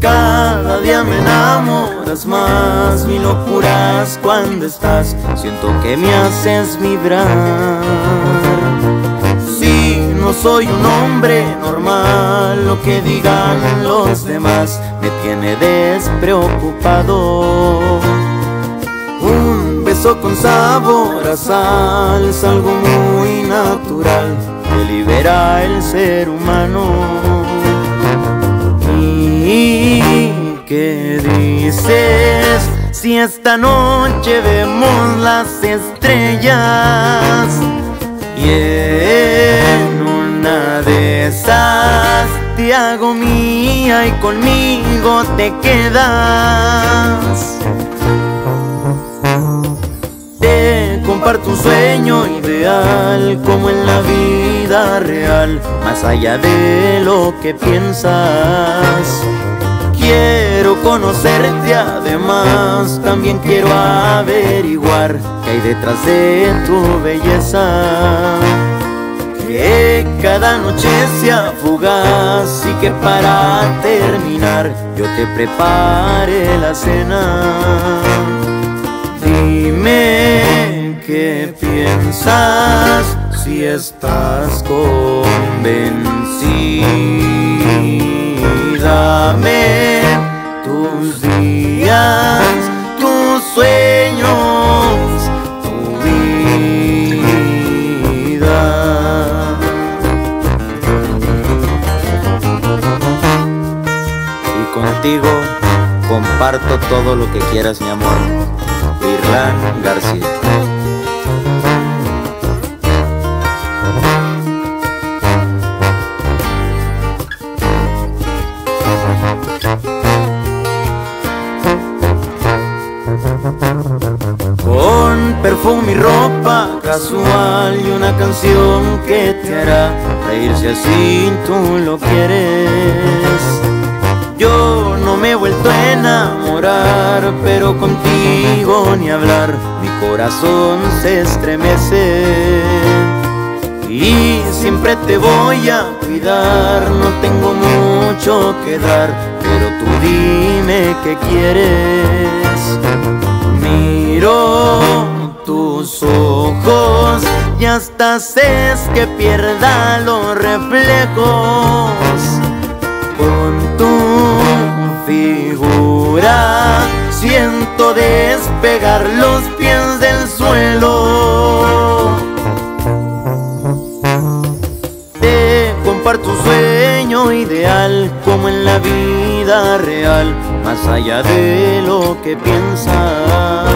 Cada día me enamoras más, mi locuras cuando estás, siento que me haces vibrar. Si no soy un hombre normal, lo que digan los demás me tiene despreocupado. Un beso con sabor a sal es algo muy natural que libera el ser humano. ¿Qué dices si esta noche vemos las estrellas? Y en una de esas te hago mía y conmigo te quedas. Te comparto un sueño ideal como en la vida real, más allá de lo que piensas. Quiero conocerte además, también quiero averiguar qué hay detrás de tu belleza. Que cada noche sea fugaz y que para terminar yo te prepare la cena. Dime qué piensas, si estás convencida. Dame tus días, tus sueños, tu vida. Y contigo comparto todo lo que quieras, mi amor. Virlan García. Perfume y ropa casual y una canción que te hará reír si así tú lo quieres. Yo no me he vuelto a enamorar, pero contigo ni hablar, mi corazón se estremece. Y siempre te voy a cuidar, no tengo mucho que dar, pero tú dime qué quieres. Miro tus ojos y hasta haces que pierda los reflejos. Con tu figura siento despegar los pies del suelo. Te comparto un sueño ideal como en la vida real, más allá de lo que piensas.